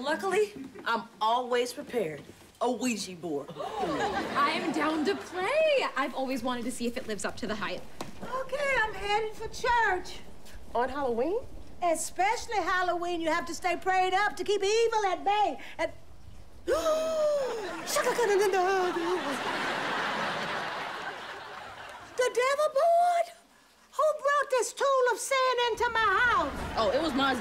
Luckily, I'm always prepared. A Ouija board. I'm down to play. I've always wanted to see if it lives up to the hype. OK, I'm headed for church. On Halloween? Especially Halloween. You have to stay prayed up to keep evil at bay. And... The devil board? Who brought this tool of sin into my house? Oh, it was Mazie.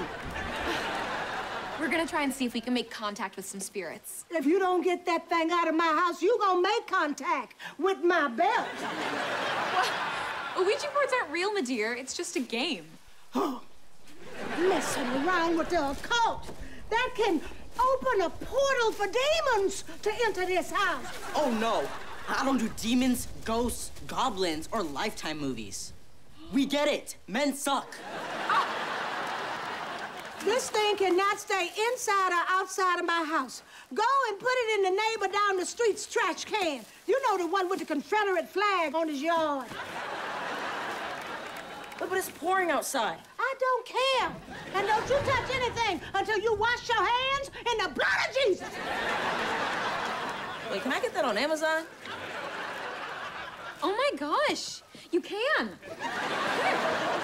We're gonna try and see if we can make contact with some spirits. If you don't get that thing out of my house, you gonna make contact with my belt. Well, Ouija boards aren't real, M'Dear. It's just a game. Oh, messing around with the occult. That can open a portal for demons to enter this house. Oh, no. I don't do demons, ghosts, goblins, or Lifetime movies. We get it. Men suck. This thing cannot stay inside or outside of my house. Go and put it in the neighbor down the street's trash can. You know, the one with the Confederate flag on his yard. But it's pouring outside. I don't care. And don't you touch anything until you wash your hands in the blood of Jesus. Wait, can I get that on Amazon? Oh, my gosh. You can. Here.